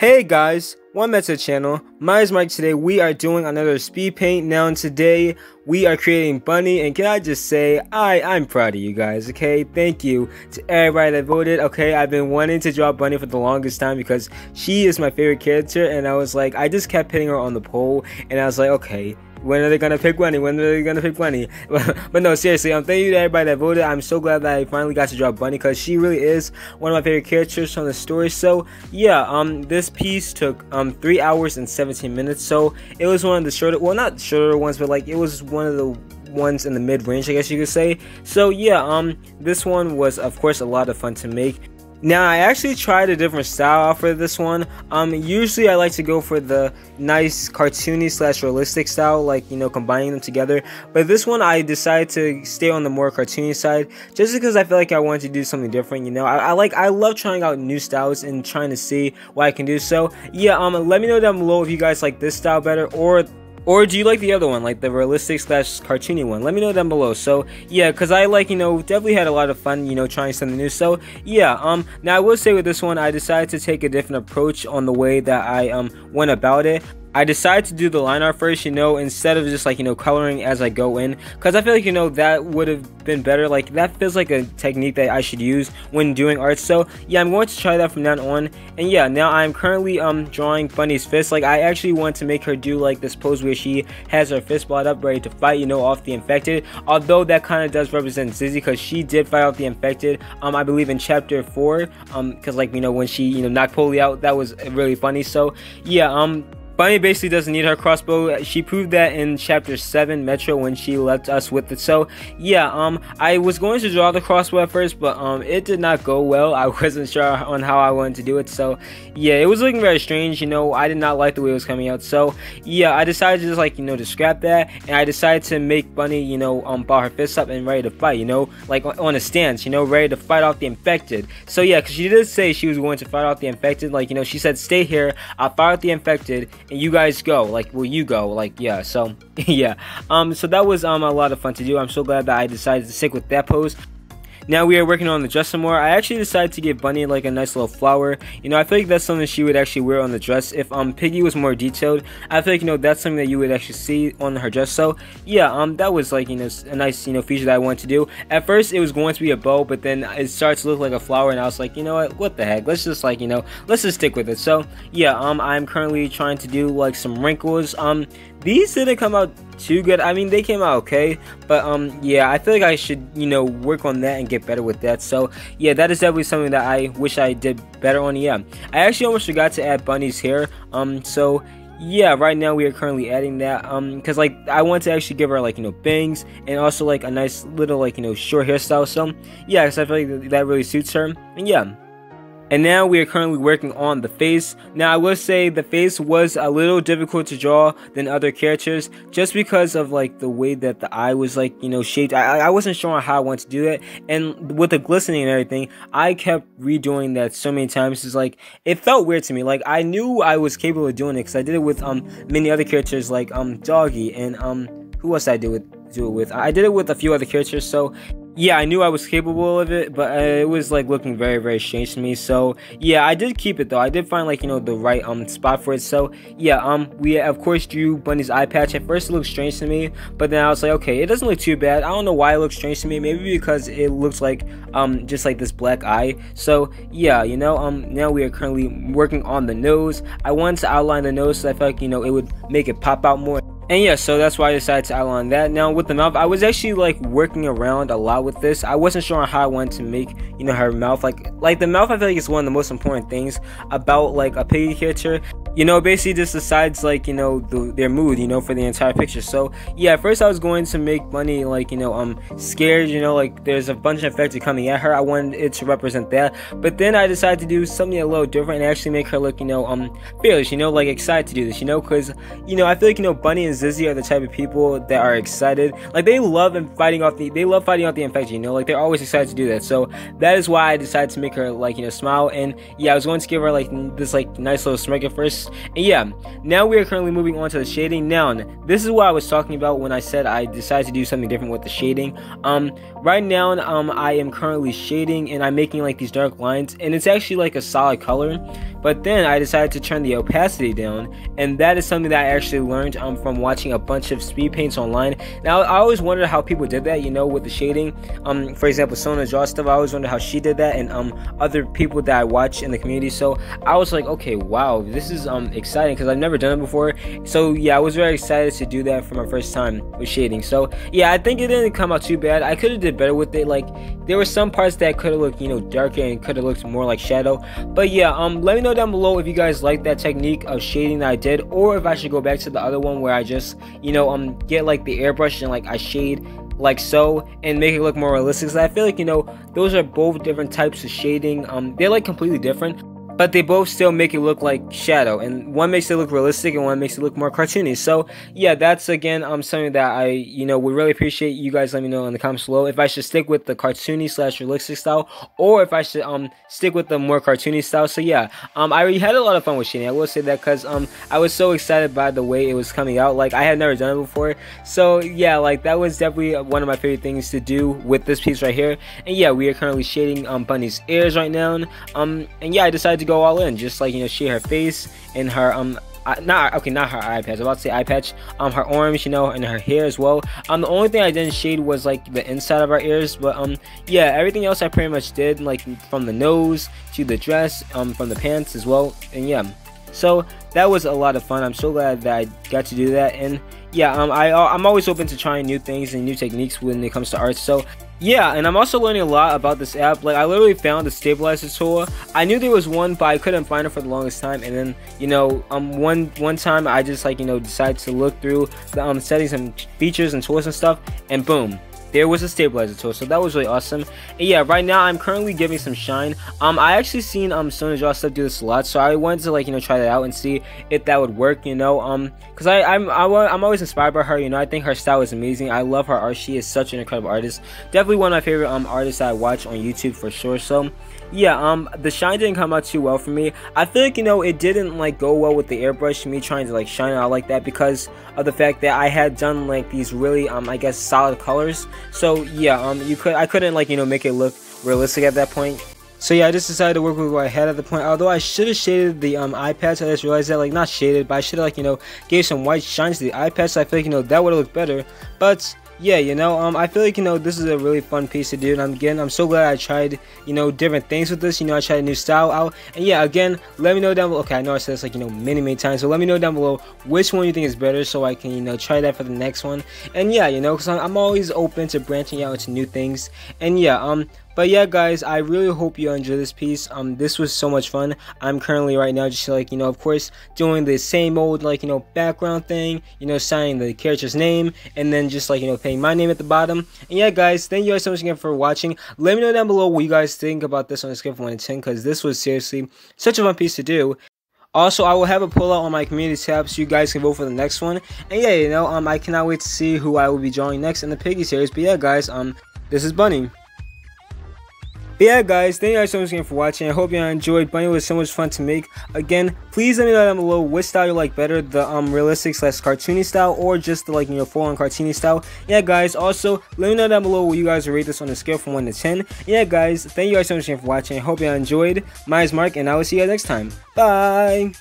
Hey guys, One Method Channel, my is Mike. Today we are doing another speed paint. Now and today we are creating Bunny, and can I just say I'm proud of you guys, okay? Thank you to everybody that voted, okay? I've been wanting to draw Bunny for the longest time because she is my favorite character, and I was like, I just kept hitting her on the poll, and I was like, okay, when are they gonna pick Bunny? But no, seriously, thank you to everybody that voted. I'm so glad that I finally got to draw Bunny because she really is one of my favorite characters from the story. So yeah, this piece took 3 hours and 17 minutes, so it was one of the shorter, well, not shorter ones, but like it was one of the ones in the mid-range, I guess you could say. So yeah, this one was of course a lot of fun to make. Now, I actually tried a different style out for this one. Usually I like to go for the nice cartoony / realistic style, like, you know, combining them together. But this one, I decided to stay on the more cartoony side, just because I feel like I wanted to do something different, you know. I love trying out new styles and trying to see what I can do. So yeah, let me know down below if you guys like this style better, or do you like the other one, like the realistic / cartoony one? Let me know down below. So yeah, because I, like, you know, definitely had a lot of fun, you know, trying something new. So yeah, now I will say with this one, I decided to take a different approach on the way that I went about it. I decided to do the line art first, you know, instead of just, like, you know, coloring as I go in, because I feel like, you know, that would have been better. Like, that feels like a technique that I should use when doing art. So yeah, I'm going to try that from now on. And yeah, now I'm currently drawing Bunny's fist. Like, I actually want to make her do like this pose where she has her fist balled up, ready to fight, you know, off the infected. Although that kind of does represent Zizzy, because she did fight off the infected, I believe in chapter 4, because, like, you know, when she, you know, knocked Polly out, that was really funny. So yeah, Bunny basically doesn't need her crossbow. She proved that in chapter 7 Metro when she left us with it. So yeah, I was going to draw the crossbow at first, but it did not go well. I wasn't sure on how I wanted to do it. So yeah, it was looking very strange, you know. I did not like the way it was coming out. So yeah, I decided to just, like, you know, to scrap that, and I decided to make Bunny, you know, ball her fists up and ready to fight, you know, like on a stance, you know, ready to fight off the infected. So yeah, because she did say she was going to fight off the infected, like, you know, she said, stay here, I'll fight off the infected and you guys go, like, will you go, like, yeah. So yeah, so that was a lot of fun to do. I'm so glad that I decided to stick with that pose. Now we are working on the dress some more. I actually decided to give Bunny, like, a nice little flower, you know. I feel like that's something she would actually wear on the dress if Piggy was more detailed. I feel like, you know, that's something that you would actually see on her dress. So yeah, that was, like, you know, a nice, you know, feature that I wanted to do. At first it was going to be a bow, but then it started to look like a flower, and I was like, you know what the heck, let's just, like, you know, let's just stick with it. So yeah, I'm currently trying to do, like, some wrinkles. These didn't come out too good. I mean, they came out okay, but yeah, I feel like I should, you know, work on that and get better with that. So yeah, that is definitely something that I wish I did better on. Yeah, I actually almost forgot to add Bunny's hair. So yeah, right now we are currently adding that, because, like, I want to actually give her, like, you know, bangs and also, like, a nice little, like, you know, short hairstyle. So yeah, because I feel like that really suits her. And yeah, and now we are currently working on the face. Now I will say the face was a little difficult to draw than other characters, just because of, like, the way that the eye was, like, you know, shaped. I wasn't sure how I wanted to do that, and with the glistening and everything, I kept redoing that so many times. It's like, it felt weird to me. Like, I knew I was capable of doing it because I did it with many other characters, like Doggy and who else I do it with. I did it with a few other characters. So yeah, I knew I was capable of it, but it was, like, looking very, very strange to me. So yeah, I did keep it though. I did find, like, you know, the right spot for it. So yeah, we of course drew Bunny's eye patch. At first it looked strange to me, but then I was like, okay, it doesn't look too bad. I don't know why it looks strange to me. Maybe because it looks like just like this black eye. So yeah, you know, now we are currently working on the nose. I wanted to outline the nose so I felt like, you know, it would make it pop out more. And yeah, so that's why I decided to outline that. Now with the mouth, I was actually, like, working around a lot with this. I wasn't sure how I wanted to make, you know, her mouth. Like the mouth, I feel like it's one of the most important things about, like, a Piggy character. You know, basically just decides, like, you know, their mood, you know, for the entire picture. So yeah, at first I was going to make Bunny, like, you know, scared, you know, like there's a bunch of infected coming at her. I wanted it to represent that, but then I decided to do something a little different and actually make her look, you know, fearless, you know, like excited to do this, you know, because, you know, I feel like, you know, Bunny and Zizzy are the type of people that are excited. Like, they love fighting off the infection, you know, like they're always excited to do that. So that is why I decided to make her, like, you know, smile. And yeah, I was going to give her, like, this, like, nice little smirk at first. first. And yeah, now we are currently moving on to the shading. Now, this is what I was talking about when I said I decided to do something different with the shading. Right now, I am currently shading and I'm making like these dark lines, and it's actually like a solid color. But then I decided to turn the opacity down, and that is something that I actually learned from watching a bunch of speed paints online. Now, I always wondered how people did that, you know, with the shading. For example, Sona Jostov, I always wondered how she did that, and other people that I watch in the community. So I was like, okay, wow, this is exciting because I've never done it before. So yeah, I was very excited to do that for my first time with shading. So yeah, I think it didn't come out too bad. I could have did better with it. Like, there were some parts that could have looked, you know, darker and could have looked more like shadow. But yeah, let me know down below if you guys like that technique of shading that I did, or if I should go back to the other one where I just, you know, get like the airbrush and like I shade like so and make it look more realistic. So I feel like, you know, those are both different types of shading. They're like completely different, but they both still make it look like shadow, and one makes it look realistic and one makes it look more cartoony. So yeah, that's again something that I, you know, would really appreciate you guys let me know in the comments below, if I should stick with the cartoony slash realistic style, or if I should stick with the more cartoony style. So yeah, I already had a lot of fun with shading, I will say that, because I was so excited by the way it was coming out. Like, I had never done it before, so yeah, like, that was definitely one of my favorite things to do with this piece right here. And yeah, we are currently shading Bunny's ears right now, and yeah, I decided to go all in, just like, you know, shade her face and her not her eye patch, I was about to say eye patch, her arms, you know, and her hair as well. The only thing I didn't shade was like the inside of her ears, but yeah, everything else I pretty much did, like from the nose to the dress, from the pants as well. And yeah, so that was a lot of fun. I'm so glad that I got to do that. And yeah, I'm always open to trying new things and new techniques when it comes to art. So yeah, and I'm also learning a lot about this app. Like, I literally found the stabilizer tool. I knew there was one, but I couldn't find it for the longest time. And then, you know, one time I just, like, you know, decided to look through the settings and features and tools and stuff, and boom, there was a stabilizer tool. So that was really awesome. And yeah, right now I'm currently giving some shine. I actually seen Sona Jostov do this a lot, so I wanted to, like, you know, try that out and see if that would work, you know, because I'm always inspired by her, you know. I think her style is amazing. I love her art. She is such an incredible artist, definitely one of my favorite artists that I watch on YouTube for sure. So yeah, the shine didn't come out too well for me. I feel like, you know, it didn't like go well with the airbrush, me trying to like shine it out like that, because of the fact that I had done like these really I guess solid colors. So yeah, I couldn't, like, you know, make it look realistic at that point. So yeah, I just decided to work with what I had at the point. Although I should have shaded the eye patch, I just realized that, like, not shaded, but I should have, like, you know, gave some white shine to the eye patch. So I feel like, you know, that would have looked better. But yeah, you know, I feel like, you know, this is a really fun piece to do, and again, I'm so glad I tried, you know, different things with this. You know, I tried a new style out, and yeah, again, let me know down below. Okay, I know I said this, like, you know, many times, so let me know down below which one you think is better, so I can, you know, try that for the next one. And yeah, you know, because I'm always open to branching out into new things. And yeah, but yeah, guys, I really hope you enjoyed this piece. This was so much fun. I'm currently right now just, like, you know, of course, doing the same old, like, you know, background thing, you know, signing the character's name, and then just, like, you know, paying my name at the bottom. And yeah, guys, thank you guys so much again for watching. Let me know down below what you guys think about this on a scale of 1 to 10, because this was seriously such a fun piece to do. Also, I will have a poll out on my community tab so you guys can vote for the next one. And yeah, you know, I cannot wait to see who I will be drawing next in the Piggy series. But yeah, guys, this is Bunny. But yeah, guys, thank you guys so much again for watching. I hope you enjoyed. Bunny was so much fun to make. Again, please let me know down below which style you like better, the realistic slash cartoony style, or just the, like, you know, full-on cartoony style. Yeah, guys, also let me know down below what you guys rate this on a scale from 1 to 10. Yeah, guys, thank you guys so much again for watching. I hope you enjoyed. My name is Mark, and I will see you guys next time. Bye.